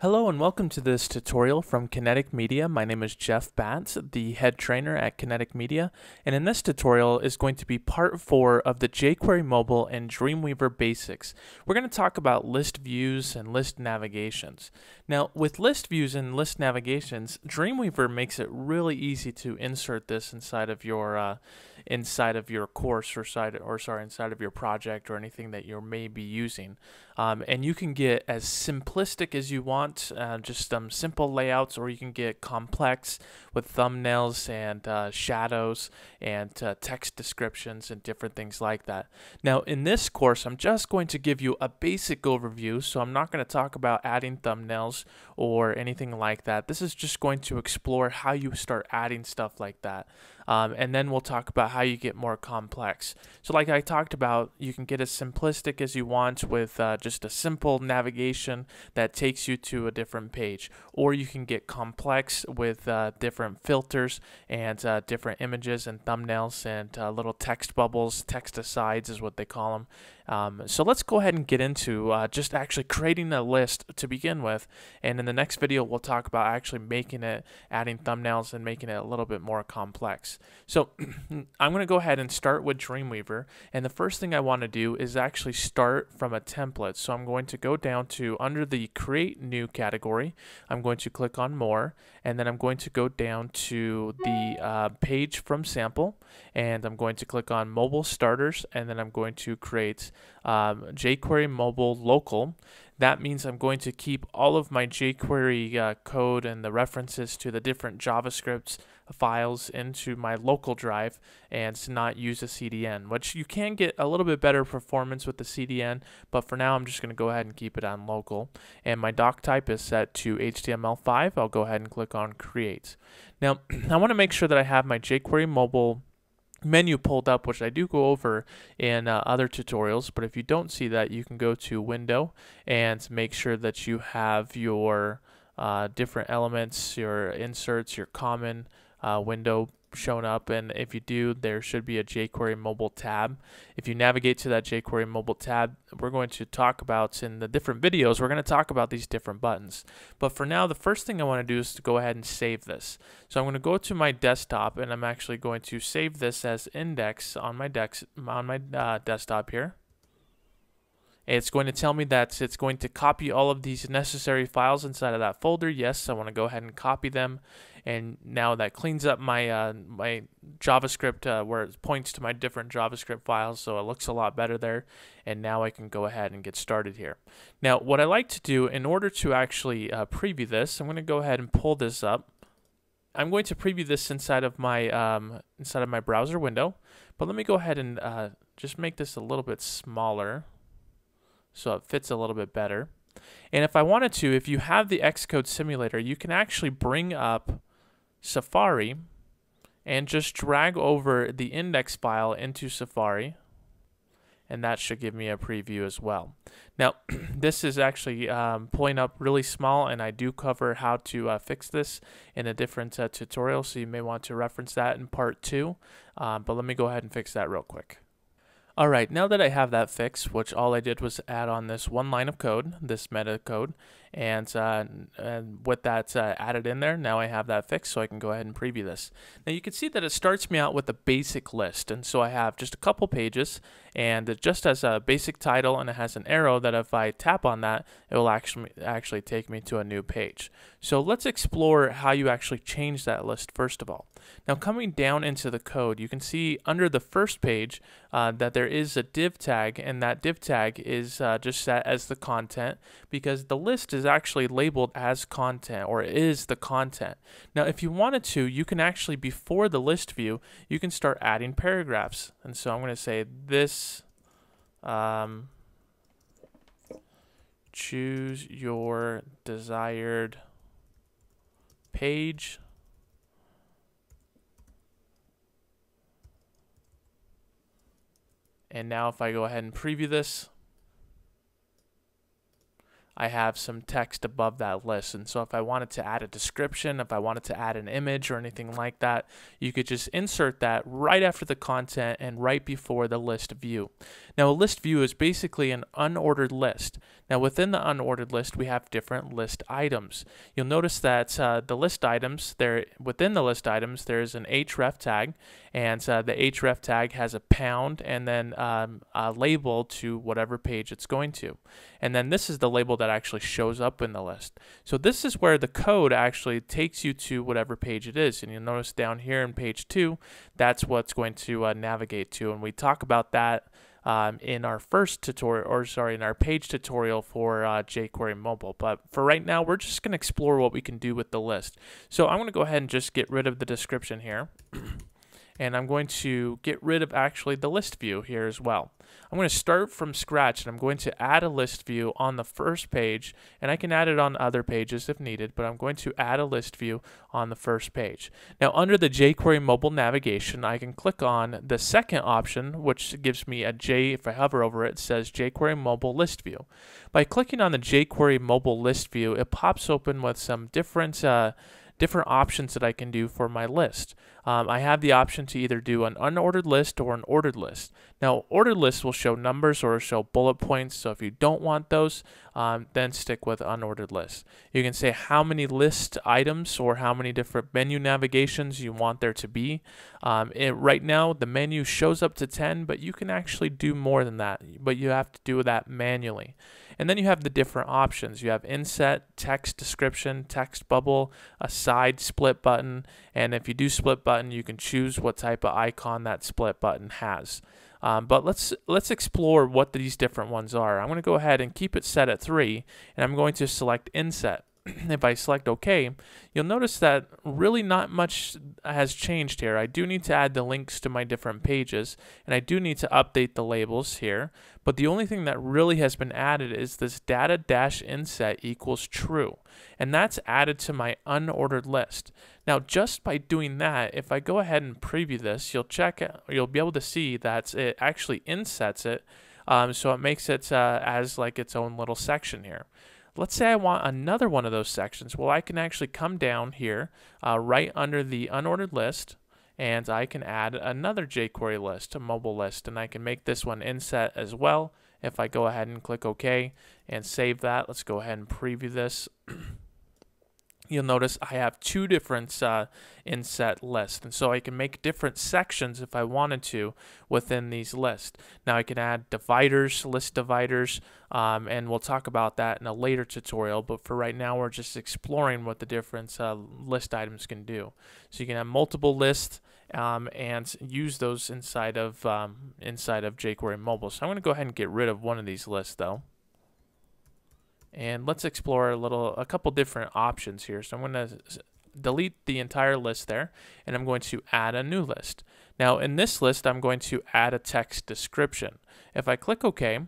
Hello and welcome to this tutorial from Kinetic Media. My name is Jeff Batts, the head trainer at Kinetic Media, and in this tutorial is going to be part 4 of the jQuery Mobile and Dreamweaver basics. We're going to talk about list views and list navigations. Now, with list views and list navigations, Dreamweaver makes it really easy to insert this inside of your course inside of your project or anything that you may be using, and you can get as simplistic as you want. Simple layouts, or you can get complex with thumbnails and shadows and text descriptions and different things like that. Now in this course I'm just going to give you a basic overview, so I'm not going to talk about adding thumbnails or anything like that. This is just going to explore how you start adding stuff like that, and then we'll talk about how you get more complex. So like I talked about, you can get as simplistic as you want with just a simple navigation that takes you to a different page, or you can get complex with different filters and different images and thumbnails and little text bubbles. Text asides is what they call them. So let's go ahead and get into just actually creating a list to begin with, and in the next video we'll talk about actually making it, adding thumbnails and making it a little bit more complex. So I'm going to go ahead and start with Dreamweaver, and the first thing I want to do is actually start from a template. So I'm going to go down to under the create new category, I'm going to click on more, and then I'm going to go down to the page from sample, and I'm going to click on mobile starters, and then I'm going to create jQuery mobile local. That means I'm going to keep all of my jQuery code and the references to the different JavaScript files into my local drive and to not use a CDN, which you can get a little bit better performance with the CDN, but for now I'm just going to go ahead and keep it on local. And my doc type is set to HTML5. I'll go ahead and click on create. Now I want to make sure that I have my jQuery mobile menu pulled up, which I do go over in other tutorials, but if you don't see that, you can go to window and make sure that you have your different elements, your inserts, your common window shown up, and if you do, there should be a jQuery mobile tab. If you navigate to that jQuery mobile tab, we're going to talk about in the different videos, we're going to talk about these different buttons, but for now the first thing I want to do is to go ahead and save this. So I'm going to go to my desktop, and I'm actually going to save this as index on my desktop here. It's going to tell me that it's going to copy all of these necessary files inside of that folder. Yes, I want to go ahead and copy them. And now that cleans up my my JavaScript where it points to my different JavaScript files, so it looks a lot better there. And now I can go ahead and get started here. Now, what I like to do in order to actually preview this, I'm going to go ahead and pull this up. I'm going to preview this inside of my browser window, but let me go ahead and just make this a little bit smaller, so it fits a little bit better. And if I wanted to, if you have the Xcode simulator, you can actually bring up Safari and just drag over the index file into Safari, and that should give me a preview as well. Now this is actually pulling up really small, and I do cover how to fix this in a different tutorial, so you may want to reference that in part 2, but let me go ahead and fix that real quick. Alright, now that I have that fixed, which all I did was add on this one line of code, this meta code, and with that added in there, now I have that fixed, so I can go ahead and preview this. Now you can see that it starts me out with a basic list, and so I have just a couple pages, and it just has a basic title, and it has an arrow that if I tap on that, it will actually take me to a new page. So let's explore how you actually change that list first of all. Now coming down into the code, you can see under the first page that there is a div tag, and that div tag is just set as the content, because the list is actually labeled as content, or is the content. Now if you wanted to, you can actually, before the list view, you can start adding paragraphs. And so I'm going to say this, choose your desired page. And now if I go ahead and preview this, I have some text above that list. And so if I wanted to add a description, if I wanted to add an image or anything like that, you could just insert that right after the content and right before the list view. Now, a list view is basically an unordered list. Now, within the unordered list, we have different list items. You'll notice that the list items, within the list items, there's an href tag, and the href tag has a pound and then a label to whatever page it's going to. And then this is the label that actually shows up in the list. So this is where the code actually takes you to whatever page it is. And you'll notice down here in page 2, that's what's going to navigate to. And we talk about that in our first tutorial, or sorry, in our page tutorial for jQuery Mobile. But for right now, we're just going to explore what we can do with the list. So I'm going to go ahead and just get rid of the description here. And I'm going to get rid of actually the list view here as well. I'm going to start from scratch, and I'm going to add a list view on the first page, and I can add it on other pages if needed, but I'm going to add a list view on the first page. Now, under the jQuery mobile navigation, I can click on the second option, which gives me a J. If I hover over it, it says jQuery mobile list view. By clicking on the jQuery mobile list view, it pops open with some different options that I can do for my list. I have the option to either do an unordered list or an ordered list. Now, ordered lists will show numbers or show bullet points, so if you don't want those, then stick with unordered lists. You can say how many list items or how many different menu navigations you want there to be. Right now, the menu shows up to 10, but you can actually do more than that, but you have to do that manually. And then you have the different options. You have inset, text description, text bubble, a side split button, and if you do split button, you can choose what type of icon that split button has. But let's explore what these different ones are. I'm going to go ahead and keep it set at 3, and I'm going to select inset. If I select OK, you'll notice that really not much has changed here. I do need to add the links to my different pages, and I do need to update the labels here, but the only thing that really has been added is this data-inset equals true, and that's added to my unordered list. Now, just by doing that, if I go ahead and preview this, you'll be able to see that it actually insets it, so it makes it as like its own little section here. Let's say I want another one of those sections. Well, I can actually come down here right under the unordered list, and I can add another jQuery list, a mobile list, and I can make this one inset as well. If I go ahead and click OK and save that, let's go ahead and preview this. You'll notice I have 2 different inset lists, and so I can make different sections if I wanted to within these lists. Now I can add dividers, list dividers, and we'll talk about that in a later tutorial, but for right now we're just exploring what the different list items can do. So you can have multiple lists and use those inside of jQuery Mobile. So I'm going to go ahead and get rid of one of these lists though. And let's explore a couple different options here. So I'm going to delete the entire list there, and I'm going to add a new list. Now in this list, I'm going to add a text description. If I click OK,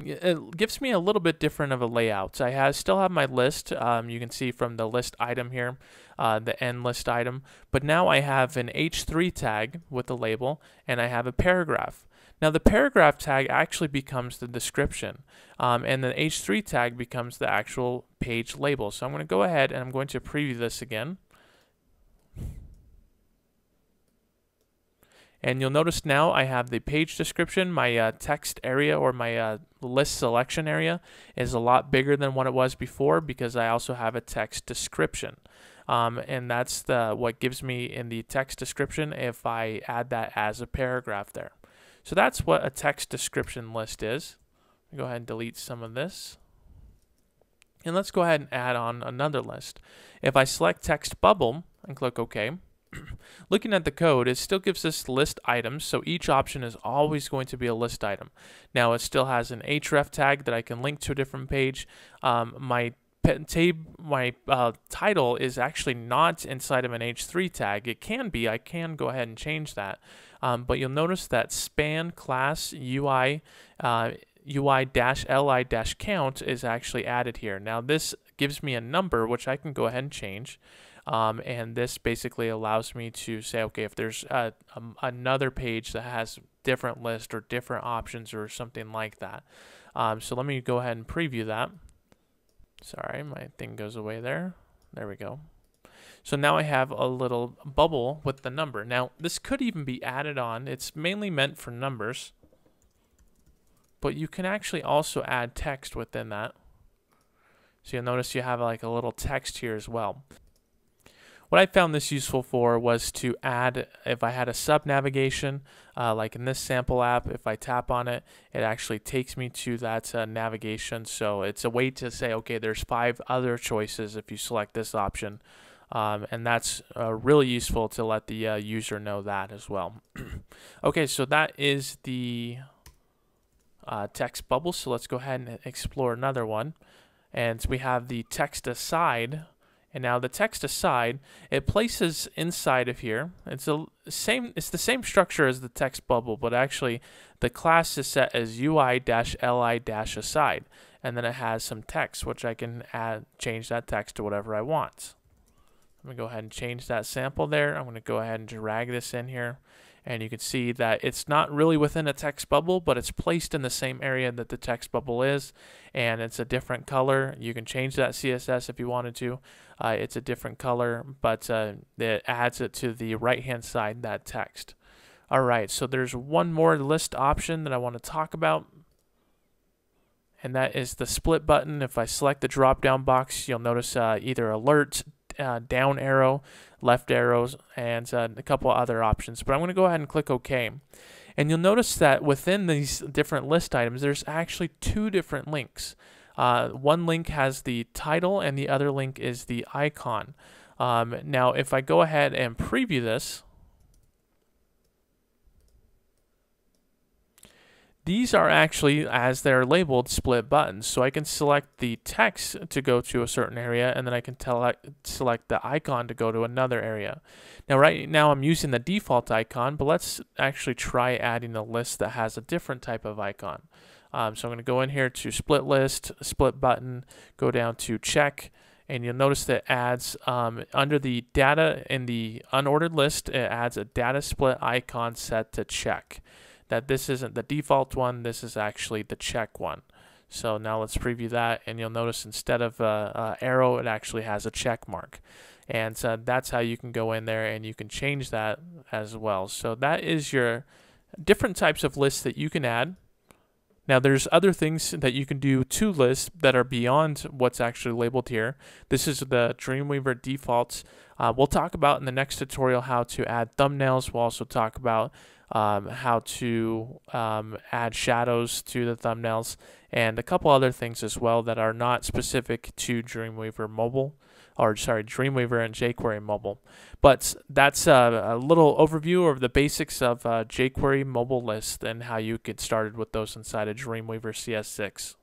it gives me a little bit different of a layout. So I still have my list. You can see from the list item here, the end list item. But now I have an H3 tag with a label, and I have a paragraph. Now the paragraph tag actually becomes the description, and the H3 tag becomes the actual page label. So I'm going to go ahead and I'm going to preview this again. And you'll notice now I have the page description. My text area or my list selection area is a lot bigger than what it was before because I also have a text description. And that's what gives me in the text description if I add that as a paragraph there. So that's what a text description list is. Go ahead and delete some of this. And let's go ahead and add on another list. If I select text bubble and click OK, looking at the code, it still gives us list items, so each option is always going to be a list item. Now it still has an href tag that I can link to a different page. My title is actually not inside of an H3 tag. It can be. I can go ahead and change that. But you'll notice that span class UI UI-li-count is actually added here. Now this gives me a number which I can go ahead and change. And this basically allows me to say, okay, if there's another page that has different list or different options or something like that. So let me go ahead and preview that. Sorry, my thing goes away there. There we go. So now I have a little bubble with the number. Now, this could even be added on. It's mainly meant for numbers. but you can actually also add text within that. So you'll notice you have like a little text here as well. What I found this useful for was to add, if I had a sub navigation, like in this sample app, if I tap on it, it actually takes me to that navigation. So it's a way to say, okay, there's 5 other choices if you select this option. And that's really useful to let the user know that as well. Okay, so that is the text bubble. So let's go ahead and explore another one. And we have the text aside. And now the text aside, it places inside of here. It's the same. It's the same structure as the text bubble, but actually the class is set as UI-li-aside, and then it has some text, which I can add, change that text to whatever I want. I'm gonna go ahead and change that sample there. I'm gonna go ahead and drag this in here, and you can see that it's not really within a text bubble, but it's placed in the same area that the text bubble is, and it's a different color. You can change that CSS if you wanted to. It's a different color, but it adds it to the right-hand side, that text. All right, so there's one more list option that I want to talk about, and that is the split button. If I select the drop-down box, you'll notice either alert, down arrow, left arrows, and a couple other options, but I'm going to go ahead and click OK. And you'll notice that within these different list items, there's actually 2 different links. One link has the title and the other link is the icon. Now if I go ahead and preview this, these are actually, as they're labeled, split buttons. So I can select the text to go to a certain area, and then I can select the icon to go to another area. Now, right now I'm using the default icon, but let's actually try adding a list that has a different type of icon. So I'm going to go in here to split list, split button, go down to check, and you'll notice that it adds, under the data in the unordered list, it adds a data split icon set to check. That this isn't the default one, this is actually the check one. So now let's preview that, and you'll notice instead of arrow, it actually has a check mark. And so that's how you can go in there and you can change that as well. So that is your different types of lists that you can add. Now there's other things that you can do to lists that are beyond what's actually labeled here. This is the Dreamweaver defaults. We'll talk about in the next tutorial how to add thumbnails. We'll also talk about how to add shadows to the thumbnails and a couple other things as well that are not specific to Dreamweaver Mobile, or sorry, Dreamweaver and jQuery Mobile. But that's a little overview of the basics of jQuery Mobile list and how you get started with those inside of Dreamweaver CS6.